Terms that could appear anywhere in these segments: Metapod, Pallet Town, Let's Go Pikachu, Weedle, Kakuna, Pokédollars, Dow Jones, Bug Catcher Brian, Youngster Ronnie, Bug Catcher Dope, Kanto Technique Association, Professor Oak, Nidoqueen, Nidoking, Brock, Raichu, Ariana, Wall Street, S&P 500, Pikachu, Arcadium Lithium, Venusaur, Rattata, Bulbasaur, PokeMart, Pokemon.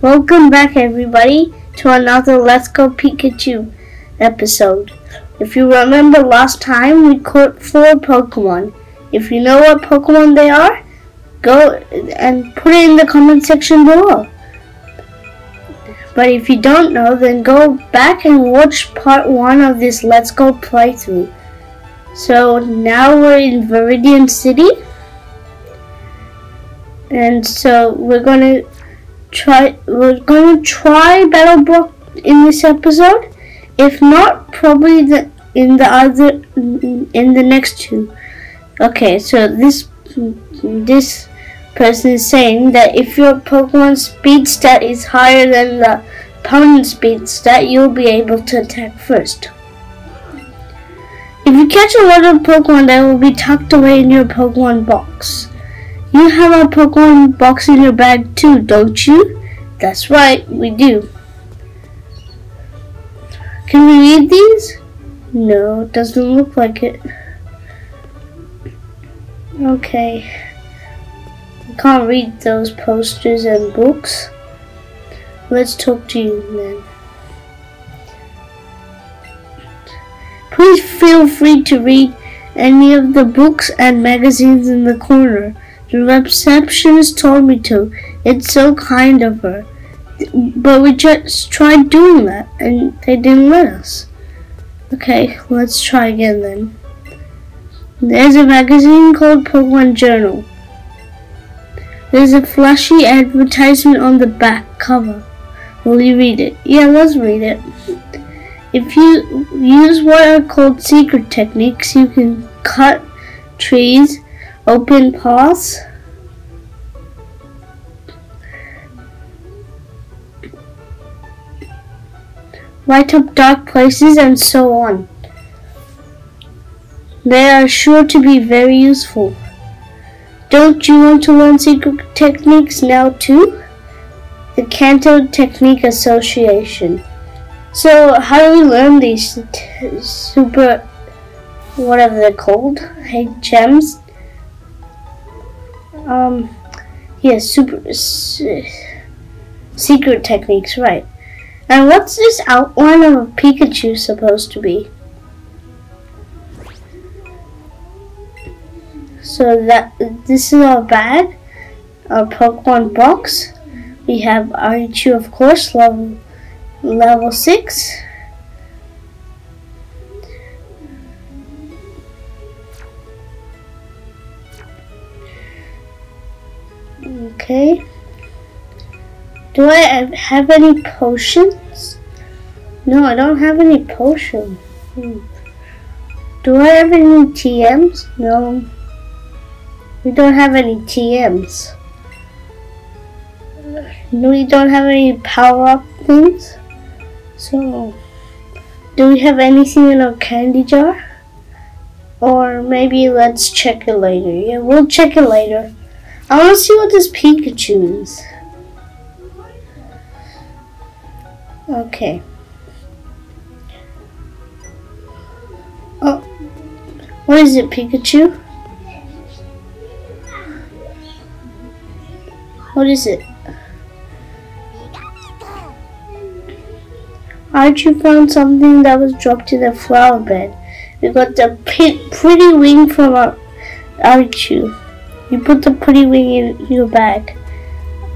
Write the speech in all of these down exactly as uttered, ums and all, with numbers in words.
Welcome back, everybody, to another Let's Go Pikachu episode. If you remember last time, we caught four Pokemon. If you know what Pokemon they are, go and put it in the comment section below. But if you don't know, then go back and watch part one of this Let's Go playthrough. So now we're in Viridian City. And so we're gonna try we're gonna try Battle Block in this episode. If not, probably the, in the other in the next two. Okay, so this this person is saying that if your Pokemon speed stat is higher than the opponent's speed stat, you'll be able to attack first. If you catch a lot of Pokemon that will be tucked away in your Pokemon box. You have a Pokemon box in your bag too, don't you? That's right, we do. Can we read these? No, it doesn't look like it. Okay. I can't read those posters and books. Let's talk to you then. Please feel free to read any of the books and magazines in the corner. The receptionist told me to. It's so kind of her. But we just tried doing that and they didn't let us. Okay, let's try again then. There's a magazine called Pokemon Journal. There's a flashy advertisement on the back cover. Will you read it? Yeah, let's read it. If you use what are called secret techniques, you can cut trees, open paths, light up dark places, and so on. They are sure to be very useful. Don't you want to learn secret techniques now too? The Kanto Technique Association. So how do we learn these t super, whatever they're called, hey, gems? Um, yeah, super uh, secret techniques, right? And what's this outline of a Pikachu supposed to be? So that this is our bag, our Pokemon box. We have Pikachu, of course, level. Level six. Okay. Do I have any potions? No, I don't have any potions. Hmm. Do I have any T Ms? No. We don't have any T Ms. No, we don't have any power-up things. So, do we have anything in our candy jar? Or maybe let's check it later. Yeah, we'll check it later. I want to see what this Pikachu is. Okay. Oh, what is it, Pikachu? What is it? Archie found something that was dropped in the flower bed. We got the pretty wing from our Archie. You put the pretty wing in your bag.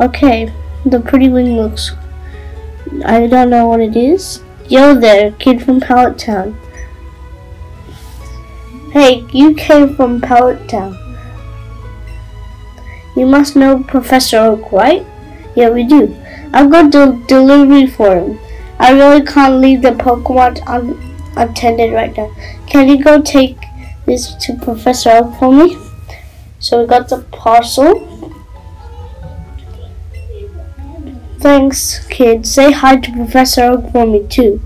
Okay, the pretty wing looks... I don't know what it is. Yo there, kid from Pallet Town. Hey, you came from Pallet Town. You must know Professor Oak, right? Yeah, we do. I've got the delivery for him. I really can't leave the Pokemon unattended right now. Can you go take this to Professor Oak for me? So we got the parcel. Thanks, kid. Say hi to Professor Oak for me too.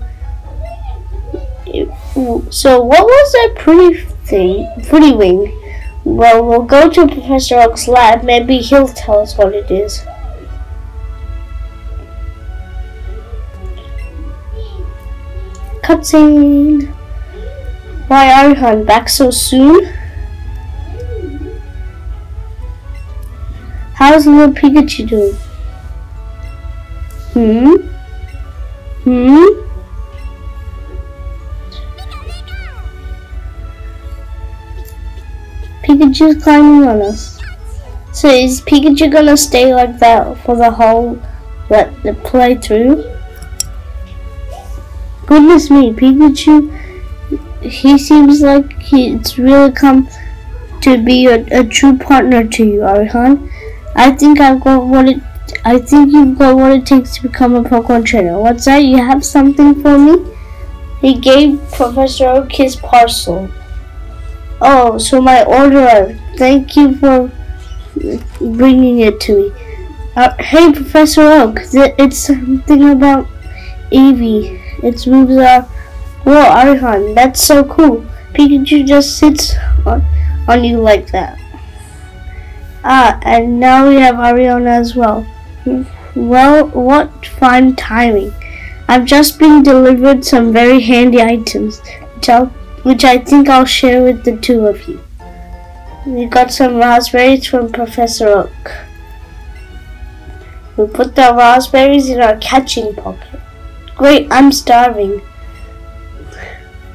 So what was that pretty thing? Pretty wing? Well, we'll go to Professor Oak's lab. Maybe he'll tell us what it is. Cutscene. Why, Ariana, back so soon? How's little Pikachu doing? Hmm? Hmm? Pikachu's climbing on us. So is Pikachu gonna stay like that for the whole, what, the playthrough? Goodness me, Pikachu, he seems like he's really come to be a, a true partner to you, Ariana. I think I've got what it, I think you've got what it takes to become a Pokemon trainer. What's that? You have something for me? He gave Professor Oak his parcel. Oh, so my order. Thank you for bringing it to me. Uh, hey, Professor Oak, it's something about Eevee. It moves out. Whoa, Arihan, that's so cool. Pikachu just sits on, on you like that. Ah, and now we have Ariana as well. Well, what fine timing. I've just been delivered some very handy items, which, I'll, which I think I'll share with the two of you. We got some raspberries from Professor Oak. We put the raspberries in our catching pocket. Great, I'm starving.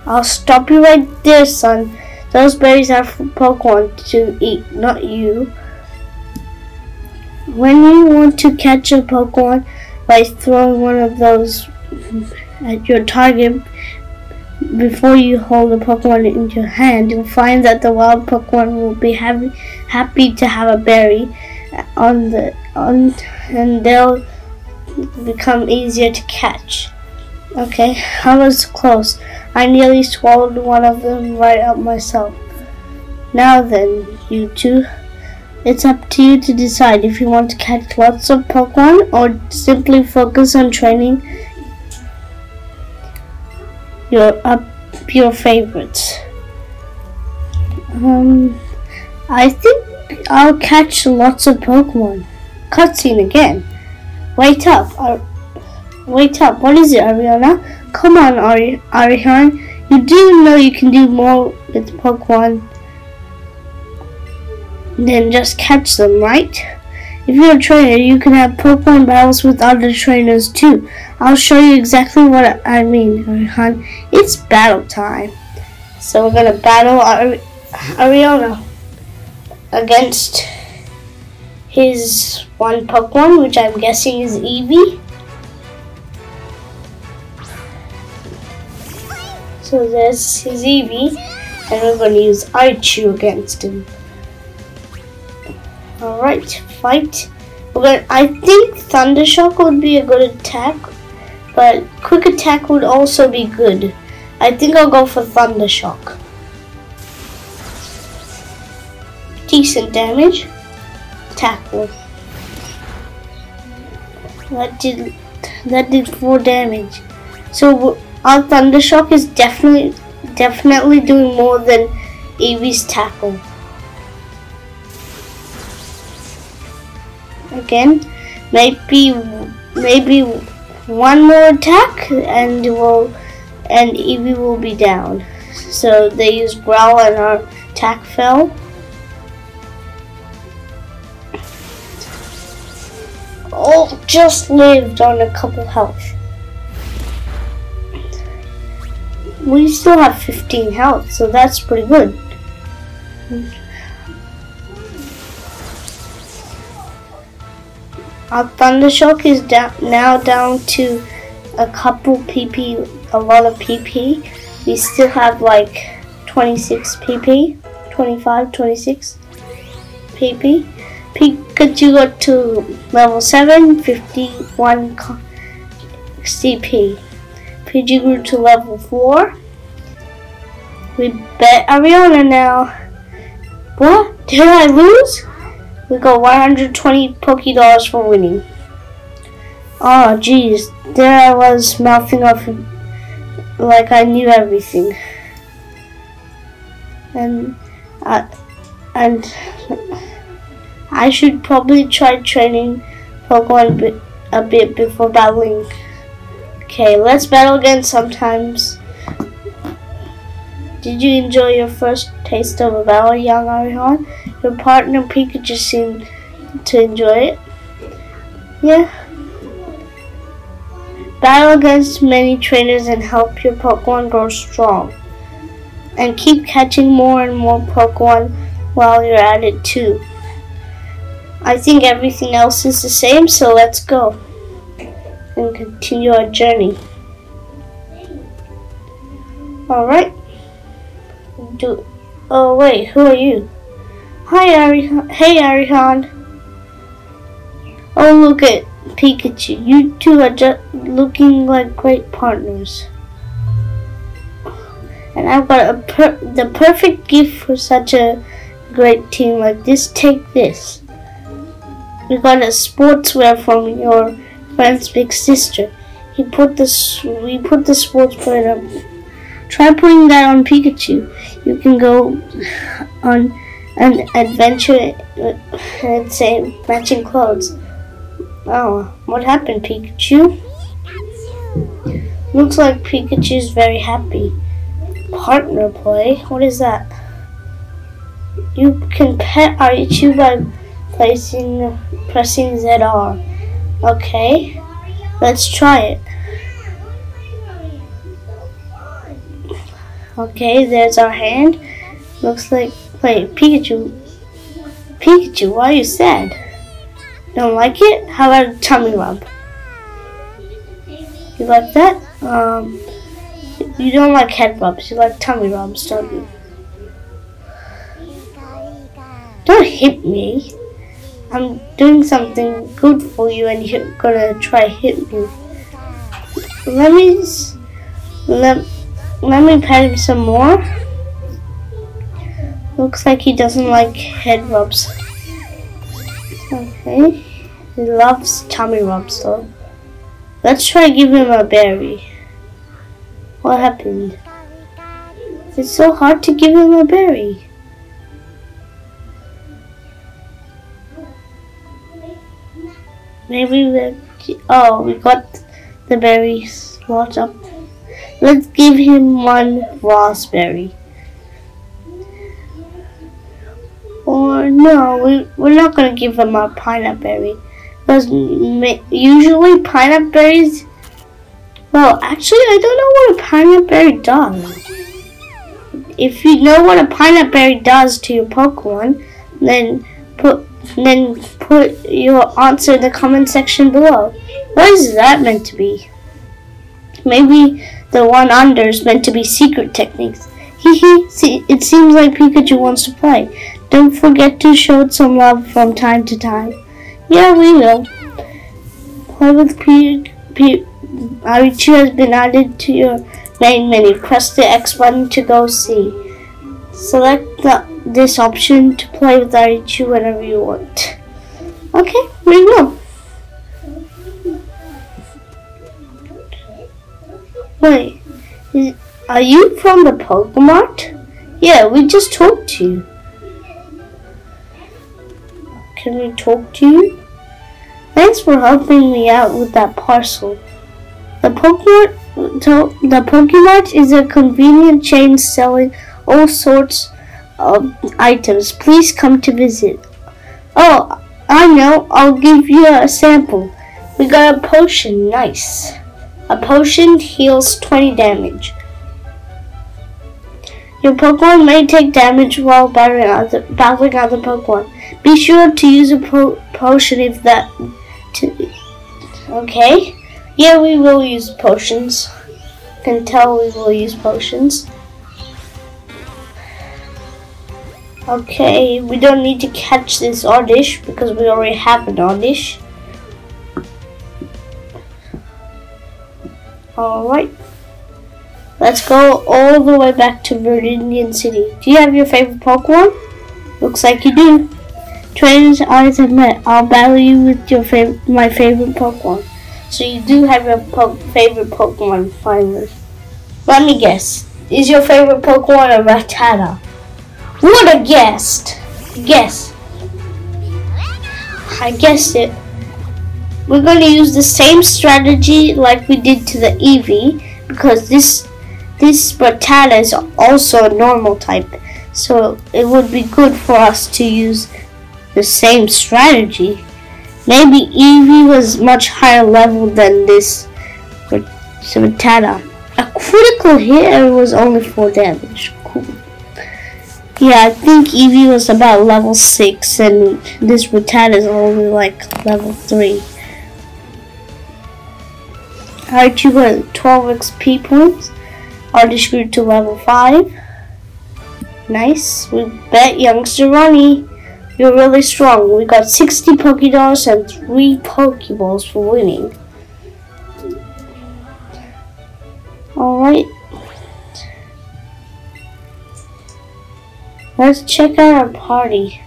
I'll stop you right there, son. Those berries are for Pokemon to eat, not you. When you want to catch a Pokemon by throwing one of those at your target before you hold the Pokemon in your hand, you'll find that the wild Pokemon will be happy, happy to have a berry on the on, and they'll become easier to catch. Okay, I was close. I nearly swallowed one of them right up myself. Now then, you two, it's up to you to decide if you want to catch lots of Pokemon or simply focus on training your up your favorites. Um, I think I'll catch lots of Pokemon. Cutscene again. Wait up, Ar wait up, what is it, Ariana? Come on, Ari Arihan, you do know you can do more with Pokemon than just catch them, right? If you're a trainer, you can have Pokemon battles with other trainers too. I'll show you exactly what I mean, Arihan. It's battle time. So we're gonna battle Ari Ariana against his one Pokemon, which I'm guessing is Eevee. So there's his Eevee, and we're going to use Aichu against him. Alright, fight. We're gonna, I think Thunder Shock would be a good attack, but Quick Attack would also be good. I think I'll go for Thunder Shock. Decent damage. Tackle. That did that did four damage. So our Thunder Shock is definitely definitely doing more than Eevee's tackle. Again, maybe maybe one more attack and we'll and Eevee will be down. So they use Growl and our attack fell. Oh, just lived on a couple health. We still have fifteen health, so that's pretty good. Our Thunder Shock is down, now down to a couple P P, a lot of P P. We still have like twenty-six P P, twenty-five, twenty-six P P. Pikachu got to level seven, fifty-one C P. Pidgey grew to level four. We bet Ariana now. What? Did I lose? We got one hundred twenty Pokédollars for winning. Oh, jeez. There I was mouthing off like I knew everything. And... Uh, and... I should probably try training Pokemon a bit before battling. Okay, let's battle again sometimes. Did you enjoy your first taste of a battle, young Arihan? Your partner Pikachu seemed to enjoy it. Yeah. Battle against many trainers and help your Pokemon grow strong. And keep catching more and more Pokemon while you're at it too. I think everything else is the same, so let's go and continue our journey. Alright. Do oh wait, who are you? Hi Ariana. Hey Ariana. Oh, look at Pikachu. You two are just looking like great partners. And I've got a per the perfect gift for such a great team like this. Take this. We got a sportswear from your friend's big sister. He put the we put the sportswear on. Try putting that on Pikachu. You can go on an adventure and say matching clothes. Oh, what happened, Pikachu? Pikachu. Looks like Pikachu's very happy. Partner play? What is that? You can pet Pikachu by placing, pressing Z R. Okay, let's try it. Okay, there's our hand. Looks like, wait, Pikachu. Pikachu, why are you sad? Don't like it? How about a tummy rub? You like that? Um, you don't like head rubs. You like tummy rubs, don't you? Don't hit me. I'm doing something good for you, and you're gonna try to hit me. Let me let let me pat him some more. Looks like he doesn't like head rubs. Okay, he loves tummy rubs though. Let's try giving him a berry. What happened? It's so hard to give him a berry. Maybe we'll... Oh, we got the berry slot up. Let's give him one raspberry. Or no, we, we're not going to give him a pineapple berry. Because usually pineapple berries... Well, actually, I don't know what a pineapple berry does. If you know what a pineapple berry does to your Pokemon, then put... Then put your answer in the comment section below. What is that meant to be? Maybe the one under is meant to be secret techniques. Hehe, see, it seems like Pikachu wants to play. Don't forget to show some love from time to time. Yeah, we will. Play with Pikachu. Pikachu has been added to your main menu. Press the X button to go see. Select the this option to play with Pikachu whenever you want. Okay, we will. Wait, is, are you from the PokeMart? Yeah, we just talked to you. Can we talk to you? Thanks for helping me out with that parcel. The PokeMart, the PokeMart is a convenient chain selling all sorts Um, items. Please come to visit. Oh, I know. I'll give you a sample. We got a potion. Nice. A potion heals twenty damage. Your Pokemon may take damage while battling other, battling other Pokemon. Be sure to use a po potion if that... To okay. Yeah, we will use potions. You can tell we will use potions. Okay, we don't need to catch this Oddish because we already have an Oddish. Alright. Let's go all the way back to Viridian City. Do you have your favorite Pokemon? Looks like you do. Trainers, eyes have met. I'll battle you with your fav my favorite Pokemon. So you do have your po favorite Pokemon, finally. Let me guess. Is your favorite Pokemon a Rattata? What a guess! Guess. I guessed it. We're going to use the same strategy like we did to the Eevee because this this Rattata is also a normal type, so it would be good for us to use the same strategy. Maybe Eevee was much higher level than this Simitada. A critical hit was only four damage. Cool. Yeah, I think Eevee was about level six, and this Rattata is only like level three. Archie got twelve X P points. Archie grew to level five. Nice. We bet Youngster Ronnie. You're really strong. We got sixty Pokédollars and three Pokéballs for winning. Alright. Let's check out our party.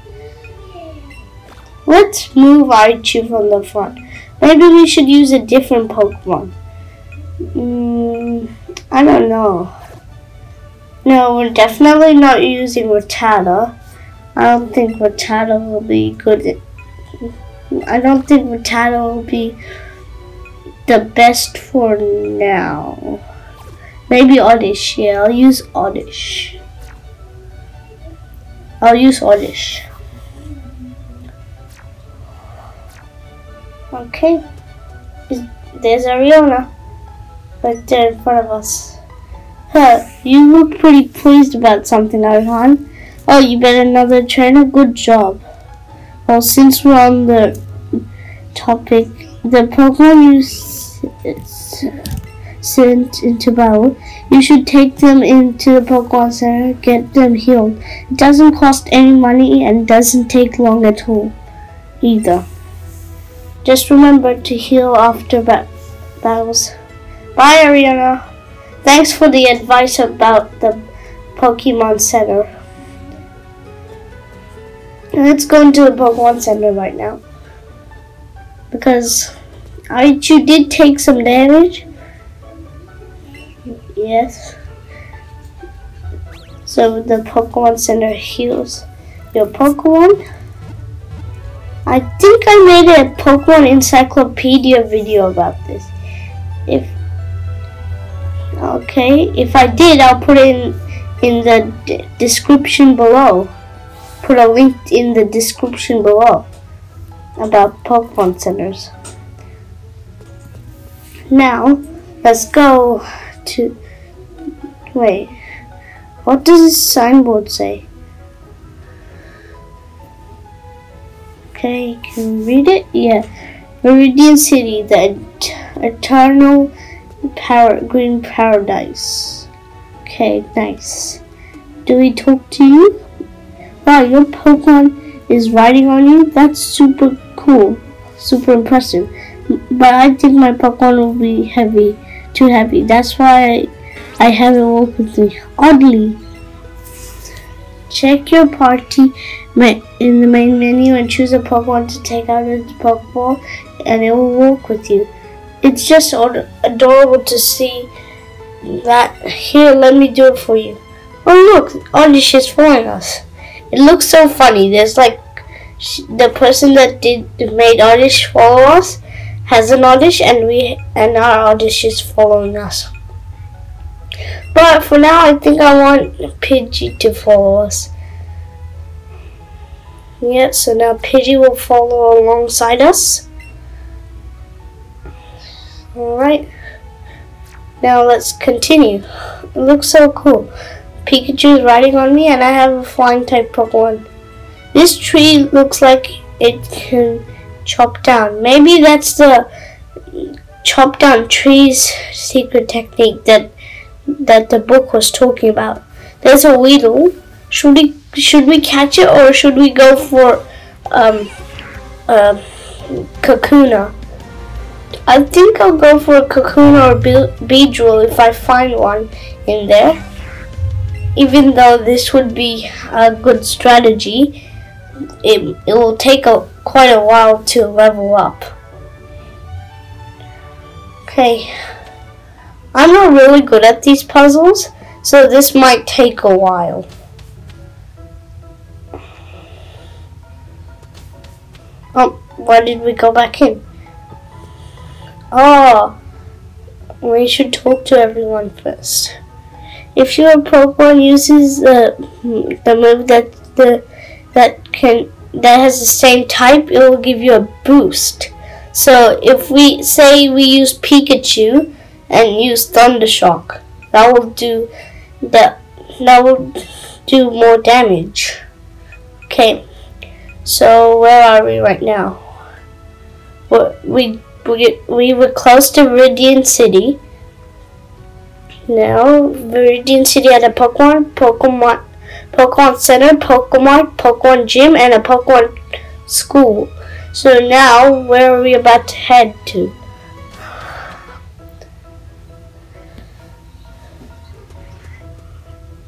Let's move Raichu from the front. Maybe we should use a different Pokemon. Mm, I don't know. No, we're definitely not using Rattata. I don't think Rattata will be good. I don't think Rattata will be the best for now. Maybe Oddish. Yeah, I'll use Oddish. I'll use Oddish. Okay. There's Ariana right there in front of us. Huh, you look pretty pleased about something, Ariana. Oh, you bet another trainer? Good job. Well, since we're on the topic, the Pokemon you sent into battle, you should take them into the Pokemon Center, get them healed. It doesn't cost any money and doesn't take long at all, either. Just remember to heal after ba battles. Bye, Ariana. Thanks for the advice about the Pokemon Center. Let's go into the Pokemon Center right now, because Raichu did take some damage. Yes. So the Pokemon Center heals your Pokemon. I think I made a Pokemon Encyclopedia video about this. If okay, if I did, I'll put it in in the d description below. Put a link in the description below about Pokemon centers. Now let's go to wait. What does this signboard say? Okay, can you read it? Yeah, Viridian City, the eternal power, green paradise. Okay, nice. Do we talk to you? Wow, your Pokemon is riding on you? That's super cool, super impressive. But I think my Pokemon will be heavy, too heavy. That's why I have it walk with me. Oddly, check your party in the main menu and choose a Pokemon to take out of the Pokeball, and it will walk with you. It's just adorable to see that. Here, let me do it for you. Oh look, Oddish is following us. It looks so funny. There's like sh the person that did made Oddish follow us has an Oddish, and we and our Oddish is following us. But for now, I think I want Pidgey to follow us. Yeah, so now Pidgey will follow alongside us. All right. Now let's continue. It looks so cool. Pikachu is riding on me, and I have a flying type Pokemon. This tree looks like it can chop down. Maybe that's the chop down trees secret technique that that the book was talking about. There's a Weedle. Should we should we catch it, or should we go for um uh, Kakuna? I think I'll go for a Kakuna or Beedrill if I find one in there. Even though this would be a good strategy, it, it will take a, quite a while to level up. Okay, I'm not really good at these puzzles, so this might take a while. Oh, why did we go back in? Oh, we should talk to everyone first. If your Pokemon uses uh, the move that the that can that has the same type, it will give you a boost. So if we say we use Pikachu, and use Thunder Shock. That will do that. That will do more damage. Okay, so where are we right now? We we we were close to Viridian City. Now Viridian City had a Pokemon, Pokemon, Pokemon Center, Pokemon, Pokemon Gym, and a Pokemon School. So now where are we about to head to?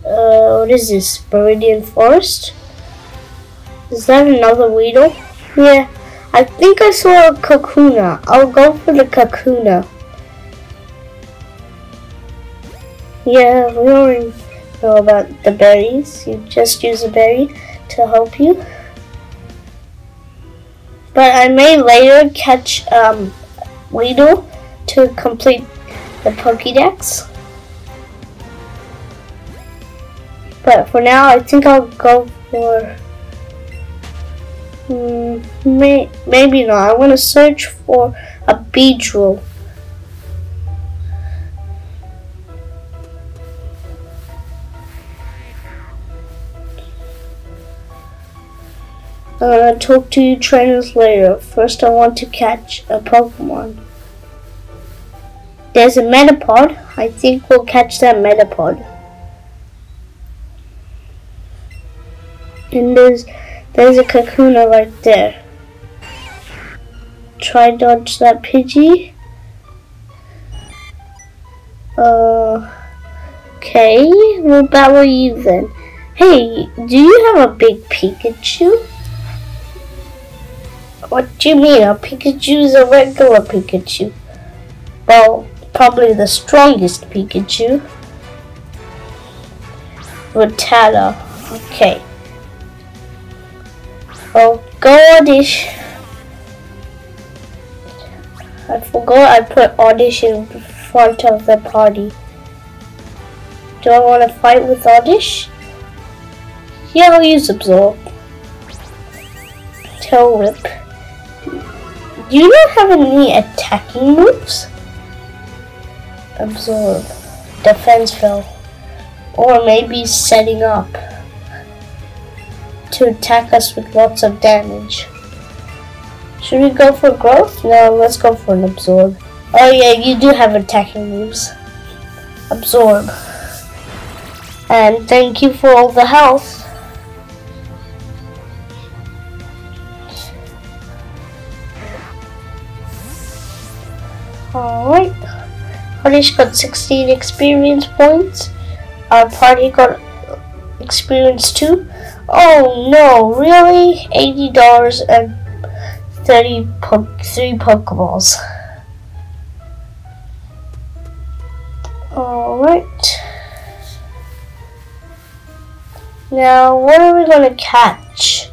Uh, what is this? Viridian Forest? Is that another Weedle? Yeah, I think I saw a Kakuna. I'll go for the Kakuna. Yeah, we already know about the berries. You just use a berry to help you. But I may later catch um, Weedle to complete the Pokédex. But for now, I think I'll go for... Mm, may, maybe not. I want to search for a Beedrill. I'm going to talk to you trainers later. First, I want to catch a Pokemon. There's a Metapod. I think we'll catch that Metapod. And there's, there's a Kakuna right there. Try dodge that Pidgey. Uh, okay, we'll battle you then. Hey, do you have a big Pikachu? What do you mean? A Pikachu's a regular Pikachu. Well, probably the strongest Pikachu. Rattata. Okay. Oh Oddish. I forgot I put Oddish in front of the party. Do I want to fight with Oddish? Yeah, I'll use Absorb. Tail Whip. You don't have any attacking moves? Absorb. Defense Fell. Or maybe setting up to attack us with lots of damage. Should we go for growth? No, let's go for an absorb. Oh yeah, you do have attacking moves. Absorb. And thank you for all the health. Alright. Oddish got sixteen experience points. Our party got experience too. Oh no, really? eighty dollars and thirty po three Pokeballs. Alright. Now, what are we gonna catch?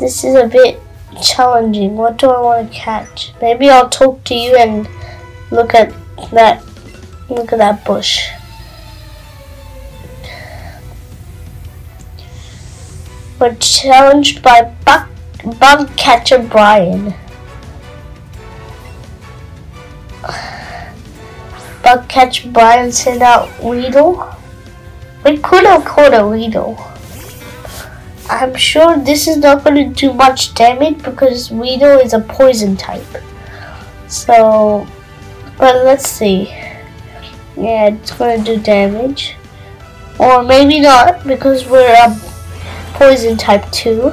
This is a bit challenging. What do I want to catch? Maybe I'll talk to you and look at that. Look at that bush. We're challenged by Bug, Bug Catcher Brian. Bug Catcher Brian sent out Weedle. We could have caught a Weedle. I'm sure this is not going to do much damage because Weedle is a poison type. So, but let's see. Yeah, it's going to do damage. Or maybe not because we're a poison type two.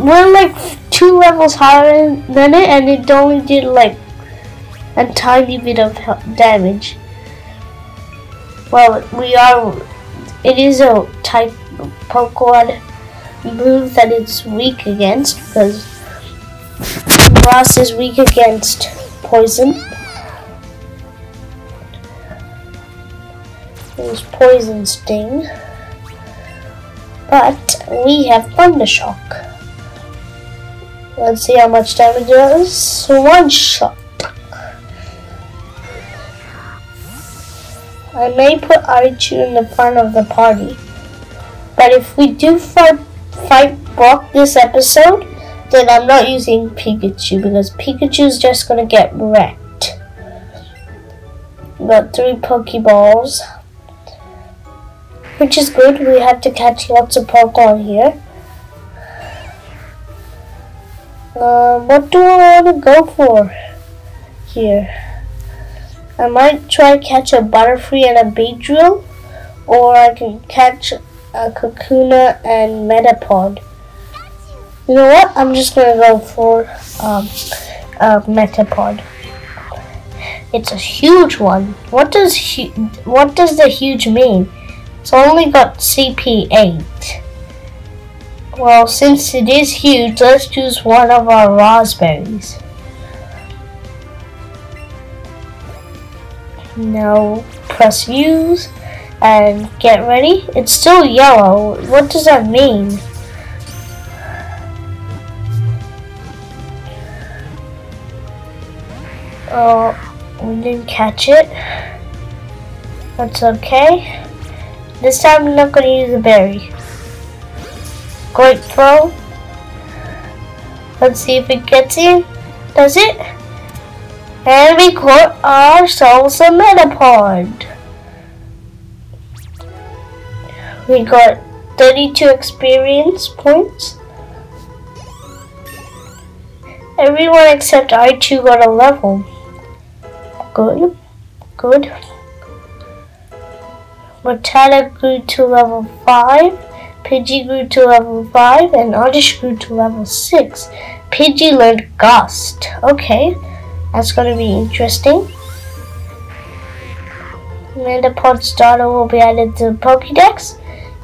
We're like two levels higher than it and it only did like a tiny bit of damage. Well, we are, it is a type Pokemon move that it's weak against because grass is weak against poison. There's Poison Sting. But we have Thunder Shock. Let's see how much damage it is. One shot. I may put Aichu in the front of the party. But if we do fight, fight Brock this episode, then I'm not using Pikachu because Pikachu's just going to get wrecked. got three Pokeballs, which is good. We have to catch lots of Pokemon here. Uh, what do I want to go for here? I might try catch a Butterfree and a Beedrill, or I can catch a Kakuna and Metapod. You know what? I'm just gonna go for um, a Metapod. It's a huge one. What does hu what does the huge mean? It's only got C P eight. Well, since it is huge, let's choose one of our raspberries. Now press use and get ready. It's still yellow. What does that mean? Oh, we didn't catch it. That's okay. This time I'm not going to use the berry. Great throw. Let's see if it gets in. Does it? And we caught ourselves a Metapod. We got thirty-two experience points. Everyone except I two got a level. Good, good. Rattata grew to level five. Pidgey grew to level five. And Oddish grew to level six. Pidgey learned Gust. Okay. That's going to be interesting. Metapod starter will be added to the Pokédex.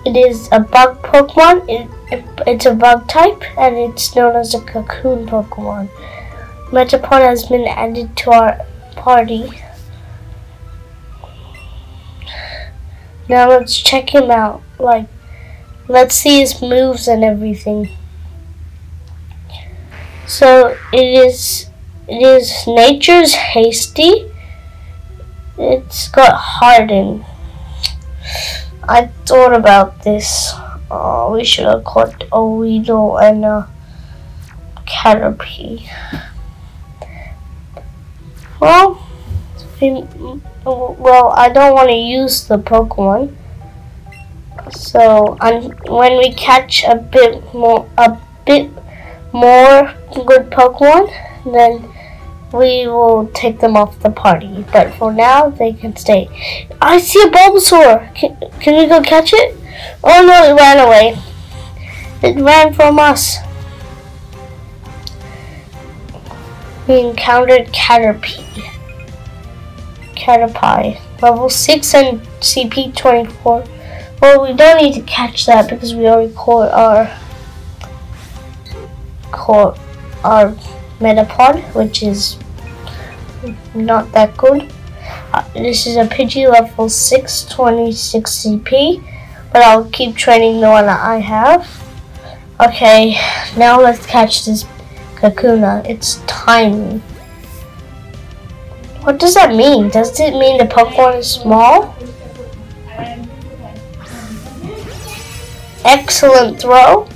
It is a bug Pokemon. It, it, it's a bug type, and it's known as a cocoon Pokemon. Metapod has been added to our party. Now let's check him out. Like, let's see his moves and everything. So it is. It is Nature's Hasty. It's got Harden. I thought about this. Oh, we should have caught a Weedle and a Caterpie. Well, well, I don't want to use the Pokemon. So, I'm, when we catch a bit more, a bit more good Pokemon, then we will take them off the party, but for now they can stay. I see a Bulbasaur. Can, can we go catch it? Oh no, it ran away. It ran from us. We encountered Caterpie. Caterpie, level six and C P twenty-four. Well, we don't need to catch that because we already caught our caught our. Metapod, which is not that good. Uh, this is a Pidgey level six, twenty-six C P, but I'll keep training the one that I have. Okay, now let's catch this Kakuna. It's tiny. What does that mean? Does it mean the Pokemon is small? Excellent throw.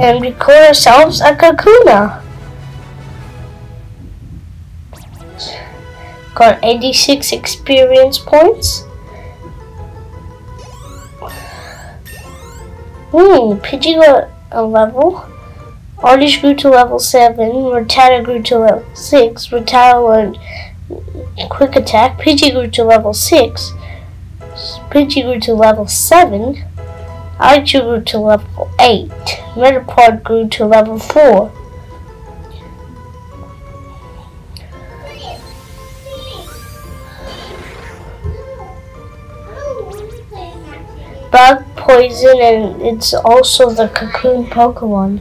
And we call ourselves a Kakuna. Got eighty-six experience points. Hmm, Pidgey got a level. Oddish grew to level seven. Rattata grew to level six. Rattata learned Quick Attack. Pidgey grew to level six. Pidgey grew to level seven. Raichu grew to level eight. Metapod grew to level four. Bug, Poison, and it's also the Cocoon Pokemon.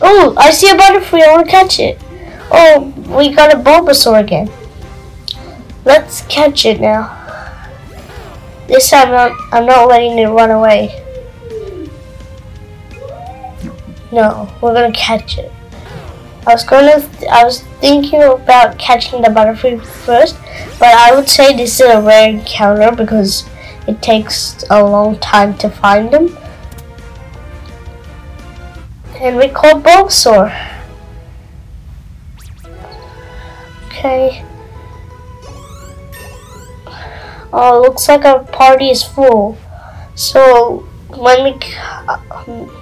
Oh, I see a Butterfree. I want to catch it. Oh, we got a Bulbasaur again. Let's catch it now. This time I'm, I'm not letting it run away. No, we're gonna catch it. I was gonna, I was thinking about catching the Butterfree first, but I would say this is a rare encounter because it takes a long time to find them. And we caught Bulbasaur. okay. Oh, looks like our party is full. So when we uh,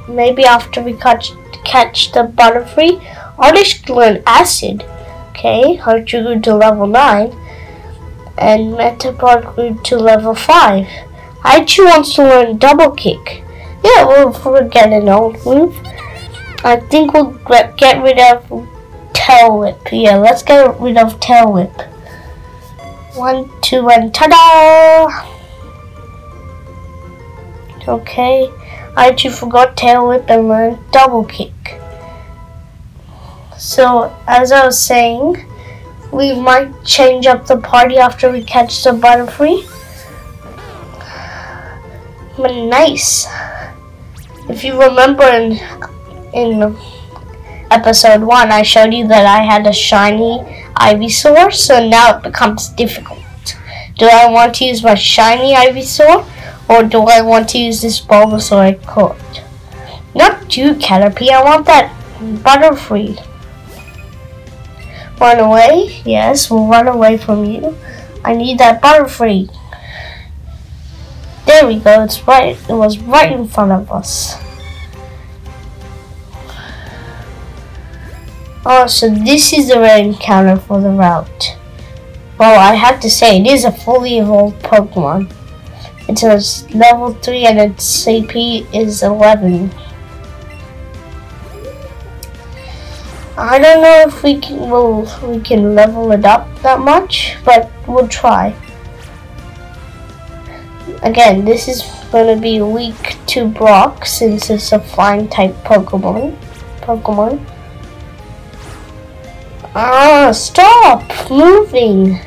maybe after we catch catch the Butterfree, Oddish Glen Acid. Okay, Archer grew to level nine, and Metapod grew to level five. Aichu wants to learn Double Kick. Yeah, we'll forget an old move. I think we'll get rid of Tail Whip. Yeah, let's get rid of Tail Whip. One, two, and ta-da! Okay, Aichu forgot Tail Whip and learned Double Kick. So, as I was saying, we might change up the party after we catch the Butterfree. But nice. If you remember in, in episode one, I showed you that I had a shiny Ivysaur, so now it becomes difficult. Do I want to use my shiny Ivysaur, or do I want to use this Bulbasaur I caught? Not you, Caterpie, I want that Butterfree. Run away? Yes, we'll run away from you. I need that Butterfree. There we go, it's right, it was right in front of us. Oh, so this is the rare encounter for the route. Well, I have to say, it is a fully evolved Pokemon. It's a level three and its C P is eleven. I don't know if we can, well, we can level it up that much, but we'll try. Again, this is going to be weak to Brock since it's a flying type Pokemon. Pokemon. Ah, stop moving!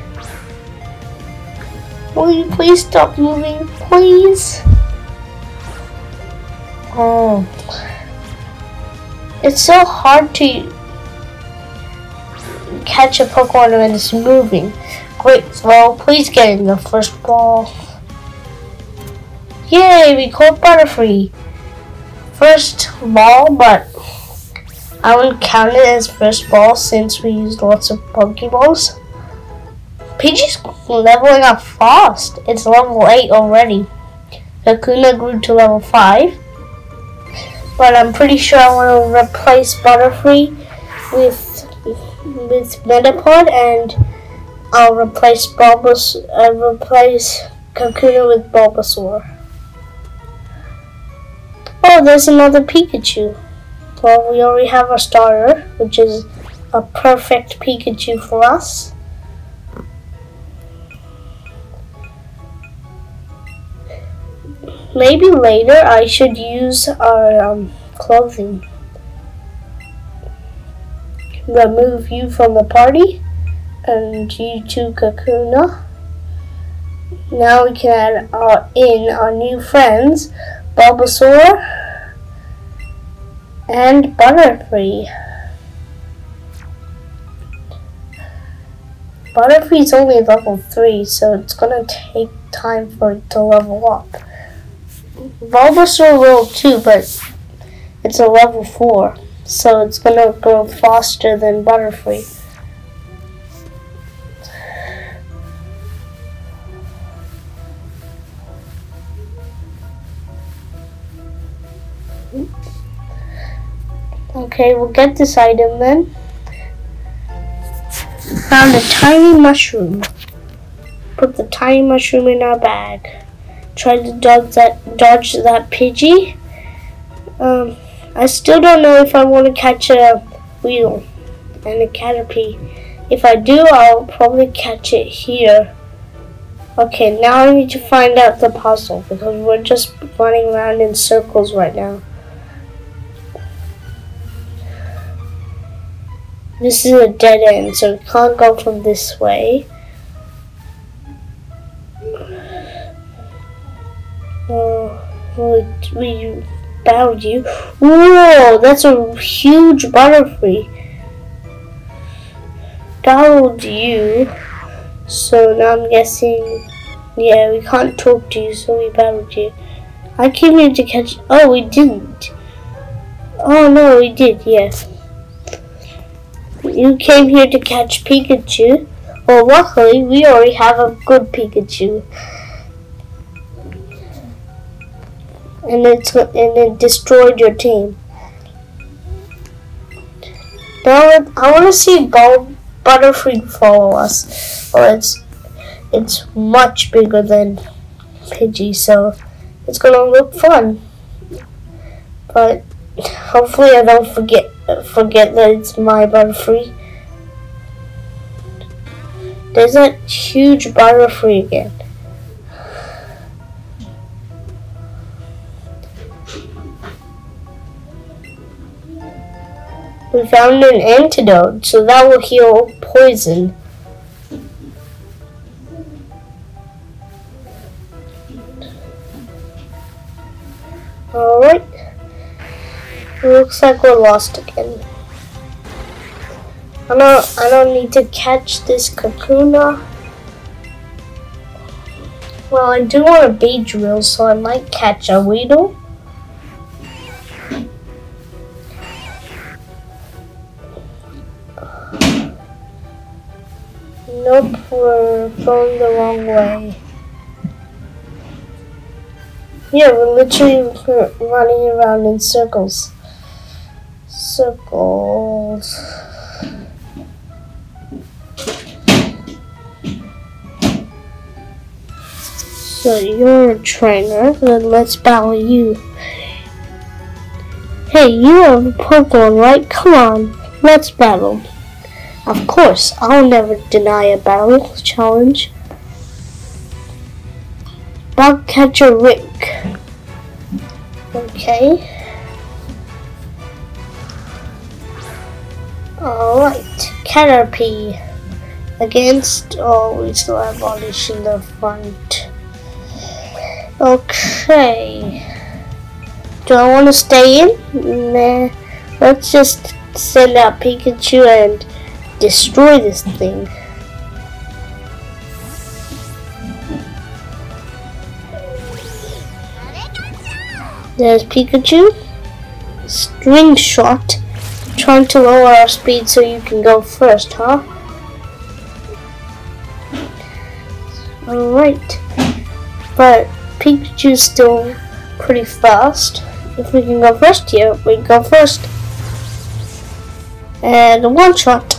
Will you please stop moving, please? Oh, it's so hard to catch a Pokemon when it's moving. Great throw! Please get in the first ball. Yay! We caught Butterfree. First ball, but I wouldn't count it as first ball since we used lots of Pokeballs. Pidgey's leveling up fast. It's level eight already. Kakuna grew to level five, but I'm pretty sure I want to replace Butterfree with with Metapod, and I'll replace Bulbas. I replace Kakuna with Bulbasaur. Oh, there's another Pikachu. Well, we already have our starter, which is a perfect Pikachu for us. Maybe later I should use our um, clothing. Remove you from the party, and you to Kakuna. Now we can add our, in our new friends, Bulbasaur and Butterfree. Butterfree is only level three, so it's gonna take time for it to level up. Bulbasaur will too, but it's a level four. So it's gonna grow faster than Butterfree. Okay, we'll get this item then. Found a tiny mushroom. Put the tiny mushroom in our bag. Tried to dodge that dodge that Pidgey. Um I still don't know if I want to catch a Weedle and a Caterpie. If I do, I'll probably catch it here. Okay, now I need to find out the puzzle because we're just running around in circles right now. This is a dead end, so we can't go from this way. Oh, we... Found you. Whoa, that's a huge Butterfree. Found you. So now I'm guessing, yeah, we can't talk to you, so we battled you. I came here to catch. Oh, we didn't. Oh no, we did. Yes. you came here to catch Pikachu. Well, luckily, we already have a good Pikachu. And, it's, and it destroyed your team. Now, I want to see Ball Butterfree follow us. Or it's, it's much bigger than Pidgey, so it's going to look fun. But hopefully I don't forget, forget that it's my Butterfree. There's that huge Butterfree again. We found an antidote, so that will heal poison. Alright. Looks like we're lost again. I don't, I don't need to catch this Kakuna. Well, I do want a Beedrill, so I might catch a Weedle. Nope, we're going the wrong way. Yeah, we're literally running around in circles. Circles. So you're a trainer, then let's battle you. Hey, you have a Pokemon, right? Come on, let's battle. Of course, I'll never deny a battle challenge. Bug Catcher Rick. Okay. Alright, Caterpie. Against, oh, we still have Oddish in the front. Okay. Do I want to stay in? Nah. Let's just send out Pikachu and destroy this thing. There's Pikachu. String shot. Trying to lower our speed so you can go first, huh? Alright. But Pikachu's still pretty fast. If we can go first here, we can go first. And one shot.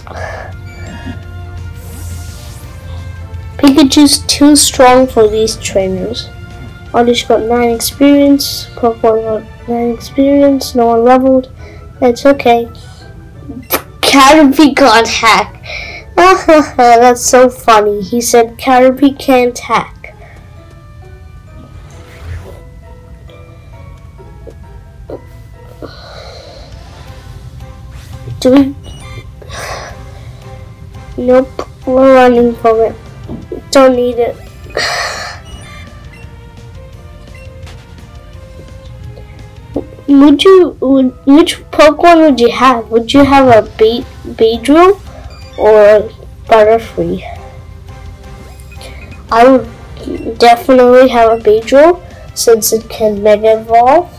Pikachu's too strong for these trainers. Oddish got nine experience, Pokemon got nine experience, no one leveled. It's okay. Caterpie got hack. That's so funny. He said Caterpie can't hack. Do we? Nope, we're running from it. Don't need it. Would you? Would, which Pokemon would you have? Would you have a Be Beedrill or Butterfree? I would definitely have a Beedrill since it can Mega Evolve,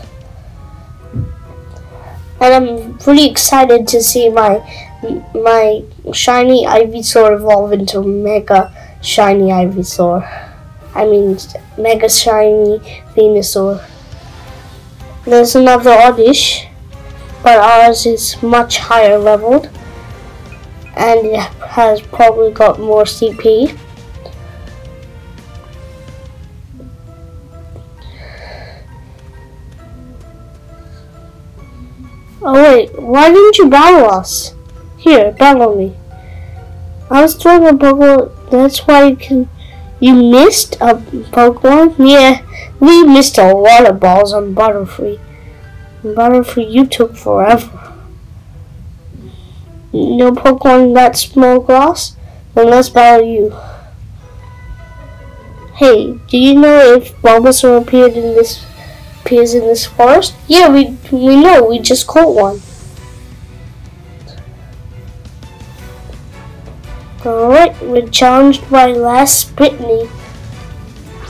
and I'm pretty excited to see my my shiny Ivysaur evolve into Mega Shiny Ivysaur. I mean, Mega Shiny Venusaur. There's another Oddish, but ours is much higher leveled, and it has probably got more C P. Oh wait, why didn't you battle us? Here, battle me. I was throwing a bubble. That's why you can. You missed a Pokemon? Yeah, we missed a lot of balls on Butterfree. Butterfree, you took forever. No Pokemon that small glass? Then let's battle you. Hey, do you know if Bulbasaur appeared in this appears in this forest? Yeah, we we know. We just caught one. Alright, we're challenged by Last Brittany.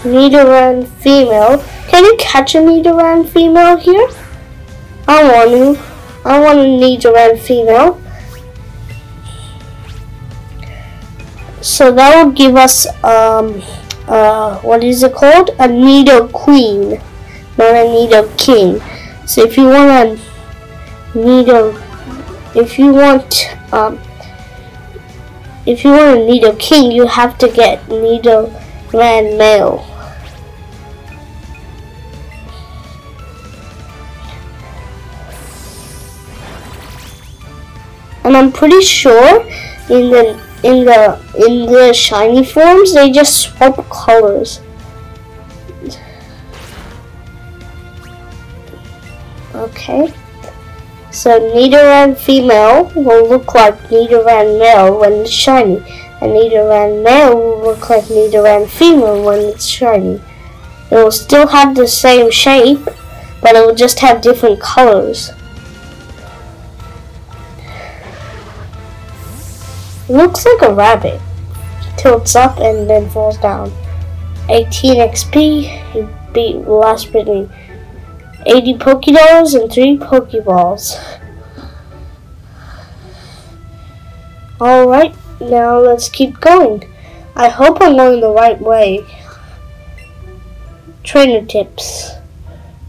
Nidoran female. Can you catch a Nidoran female here? I want to. I want a Nidoran female. So that will give us um uh what is it called? A Nidoqueen, not a Nidoking. So if you want a Nido, if you want um if you want a Nidoking, you have to get Nidoland Male. And I'm pretty sure in the in the in the shiny forms they just swap colors. Okay. So Nidoran female will look like Nidoran male when it's shiny, and Nidoran male will look like Nidoran female when it's shiny. It will still have the same shape, but it will just have different colors. Looks like a rabbit. Tilts up and then falls down. eighteen X P, you beat Last Brittany. eighty Pokédollars and three Pokéballs. Alright, now let's keep going. I hope I'm going the right way. Trainer tips.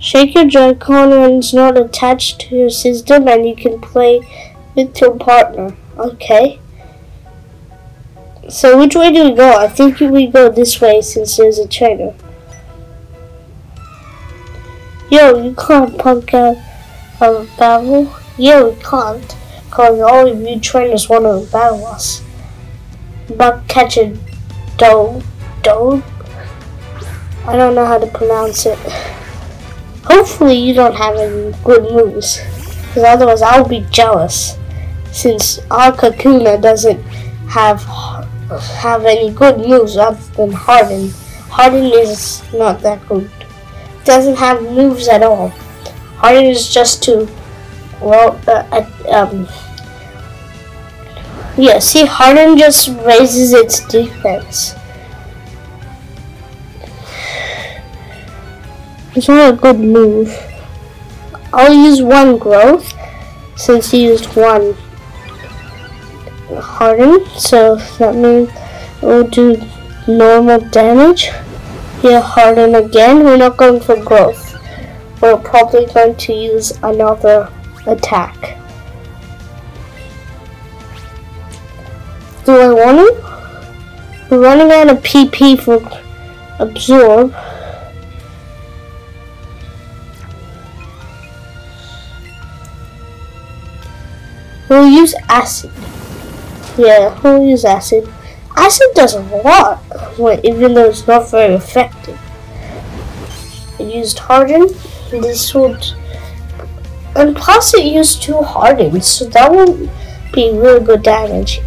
Shake your Joy-Con when it's not attached to your system and you can play with your partner. Okay. So which way do we go? I think we go this way since there's a trainer. Yo, you can't punk out of a battle. Yo, we can't, because all of you trainers want to battle us. Bug Catcher Dope. Dope? I don't know how to pronounce it. Hopefully you don't have any good moves, because otherwise I'll be jealous, since our Kakuna doesn't have have any good moves other than Harden. Harden is not that good. Doesn't have moves at all. Harden is just to, well, uh, um, yeah, see, Harden just raises its defense. It's not a good move. I'll use one growth since he used one Harden, so that means it will do normal damage. Yeah, Harden again. We're not going for growth. We're probably going to use another attack. Do I want him? We're running out of P P for absorb. We'll use acid. Yeah, we'll use acid. Acid does a lot, even though it's not very effective. It used Harden. This would, and plus it used two Hardens, so that would be really good damage.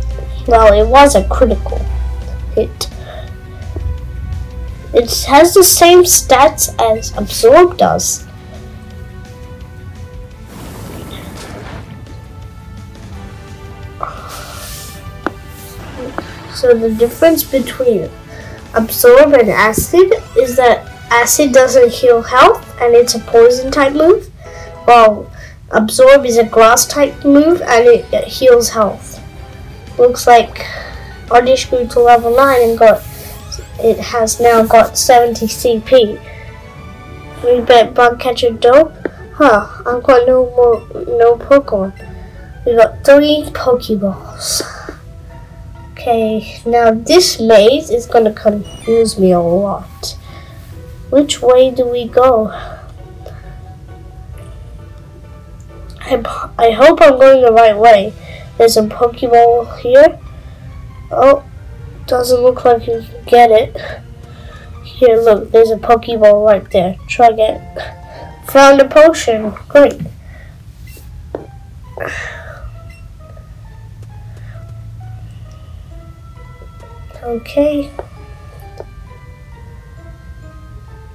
Well, it was a critical hit. It has the same stats as Absorb does. So the difference between Absorb and Acid is that Acid doesn't heal health and it's a poison type move, while Absorb is a grass type move and it, it heals health. Looks like Oddish grew to level nine and got, it has now got seventy C P. We bet Bug Catcher Dope. Huh, I've got no more, no Pokemon. We got three Pokeballs. Okay, now this maze is gonna confuse me a lot. Which way do we go? I, I hope I'm going the right way. There's a Pokeball here. Oh, doesn't look like you can get it. Here, look, there's a Pokeball right there. Try it. Found a potion. Great. Okay.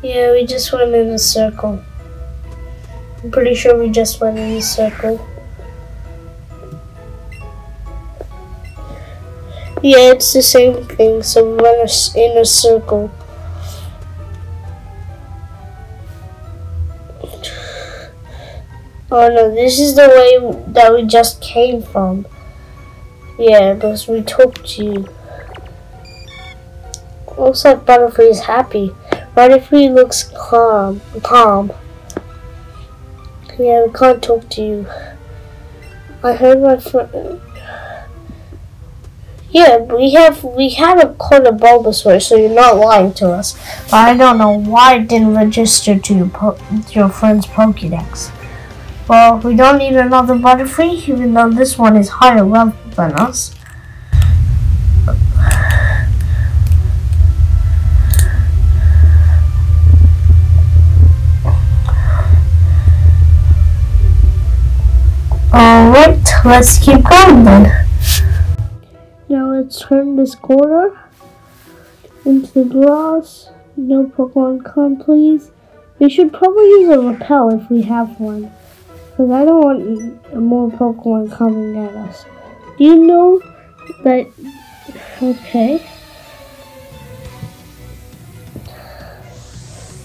Yeah, we just went in a circle. I'm pretty sure we just went in a circle. Yeah, it's the same thing, so we went in a circle. Oh no, this is the way that we just came from. Yeah, because we talked to you. Looks like Butterfree is happy. Butterfree looks calm. Calm. Yeah, we can't talk to you. I heard my friend. Yeah, we have we haven't caught a Bulbasaur, so you're not lying to us. I don't know why it didn't register to your po your friend's Pokédex. Well, we don't need another Butterfree, even though this one is higher level than us. Alright, let's keep going then. Now let's turn this corner into the grass. No Pokemon come, please. We should probably use a repel if we have one, because I don't want more Pokemon coming at us. Do you know that? Okay.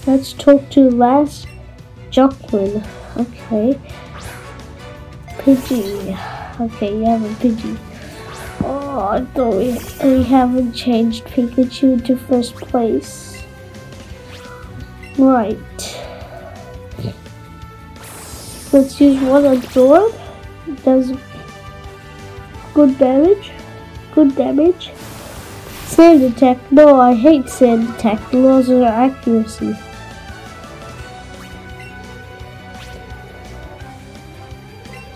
Let's talk to Last Jocelyn. Okay. Pidgey. Okay, you have a Pidgey. Oh, I thought we, we haven't changed Pikachu to first place. Right. Let's use one absorb. It does good damage. Good damage. Sand attack. No, I hate sand attack. It loses our accuracy.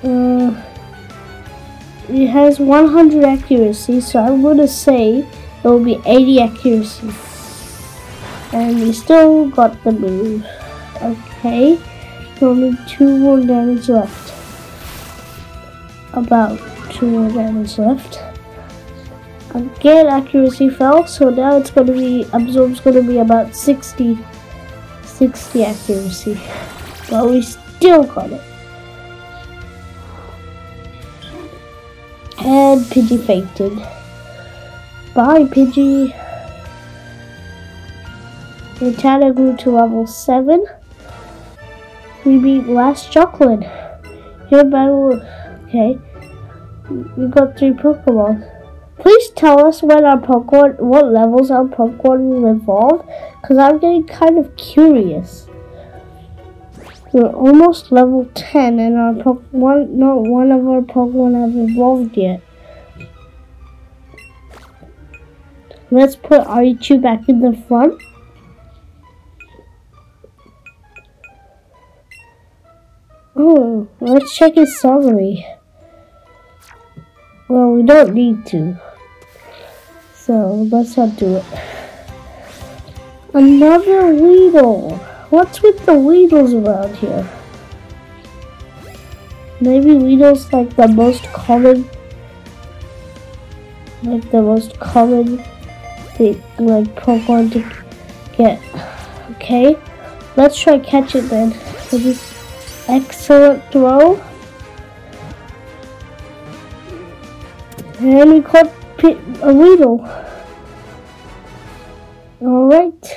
Uh, it has one hundred accuracy, so I'm gonna say it will be eighty accuracy. And we still got the move. Okay, only two more damage left. About two more damage left. Again, accuracy fell, so now it's gonna be absorb's gonna be about sixty, sixty accuracy. But we still got it. And Pidgey fainted. Bye, Pidgey. Rattata grew to level seven. We beat Last Jocelyn. Your battle. Okay. We got three Pokemon. Please tell us when our Pokemon, what levels our Pokemon will evolve, because I'm getting kind of curious. We're almost level ten, and our Pokemon, not one of our Pokemon have evolved yet. Let's put Raichu back in the front. Oh, let's check his summary. Well, we don't need to, so let's not do it. Another Weedle. What's with the Weedles around here? Maybe Weedle's like the most common, like the most common thing, like Pokemon to get. Okay, let's try catch it then with this excellent throw. And we caught a Weedle. All right.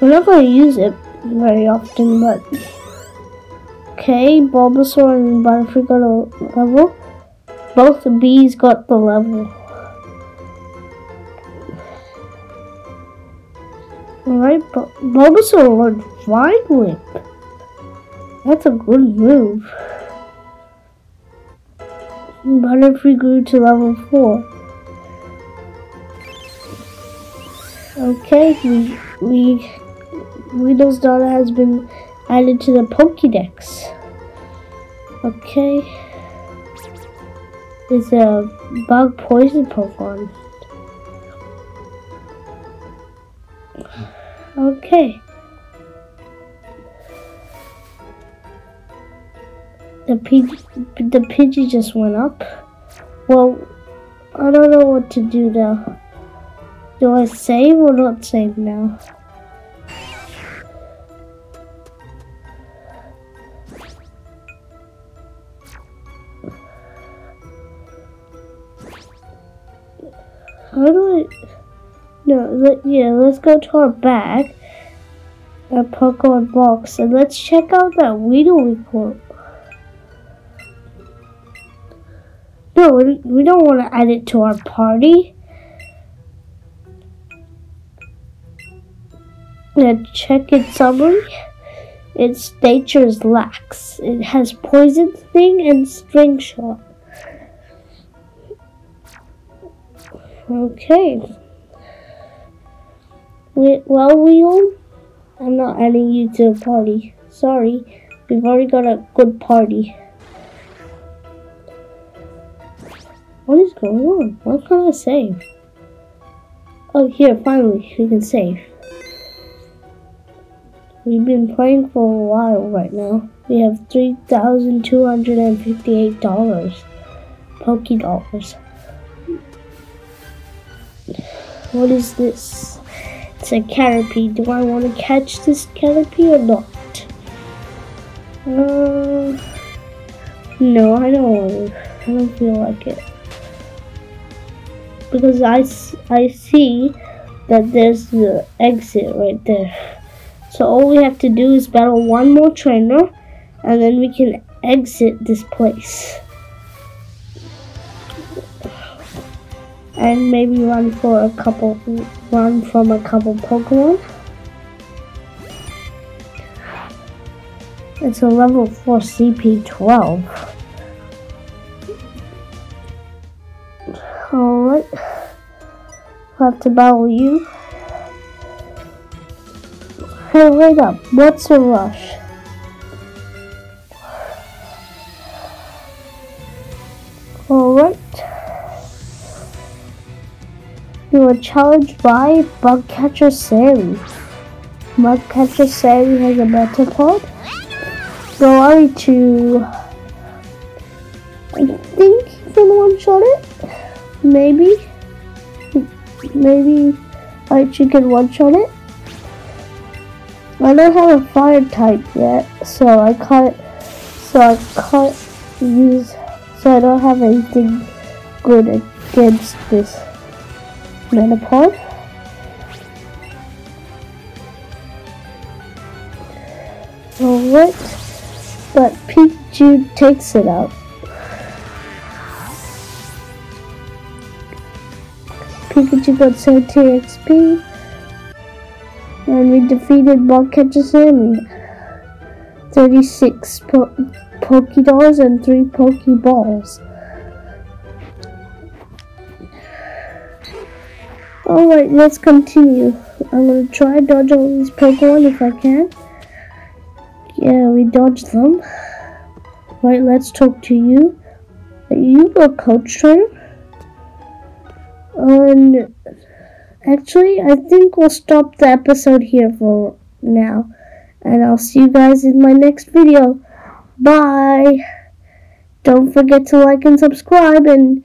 I'm not going to use it very often, but okay, Bulbasaur and Butterfree got a level. Both the bees got the level. Alright, Bul Bulbasaur learned Vine Whip. That's a good move. Butterfree grew to level four. Okay, we... we Weedle's daughter has been added to the Pokédex. Okay. It's a bug poison Pokemon. Okay. The Pidgey, the Pidgey just went up. Well, I don't know what to do now. Do I save or not save now? How do I... No, let, yeah, let's go to our bag, our Pokemon box, and let's check out that Weedle we caught. No, we, we don't want to add it to our party. and check its summary. Its nature is lax. It has poison thing and string shot. Okay. We, well, Weedle, I'm not adding you to a party. Sorry, we've already got a good party. What is going on? What can I save? Oh, here, finally, we can save. We've been playing for a while right now. We have three thousand two hundred fifty-eight dollars. Poké dollars. What is this? It's a Caterpie. Do I want to catch this Caterpie or not? Uh, no, I don't want to. I don't feel like it. Because I, I see that there's the exit right there. So all we have to do is battle one more trainer and then we can exit this place. And maybe run for a couple, run from a couple Pokemon. It's a level four C P twelve. Alright, we'll have to battle you. Hey, wait up, what's the rush? Alright. You were challenged by Bug Catcher Sam. Bug Catcher Sam has a better pod. Go on to... I think you can one-shot it. Maybe, maybe I can one-shot it. I don't have a fire type yet, so I can't, so I can't use, so I don't have anything good against this Metapod. Alright, but Pikachu takes it out. Pikachu got seventy X P, and we defeated Bug Catcher Sammy. thirty-six po Pokédollars and three Pokéballs. Alright, let's continue. I'm gonna try dodge all these Pokémon if I can. Yeah, we dodged them. Alright, let's talk to you. Are you a coach trainer? And actually, I think we'll stop the episode here for now. And I'll see you guys in my next video. Bye! Don't forget to like and subscribe, and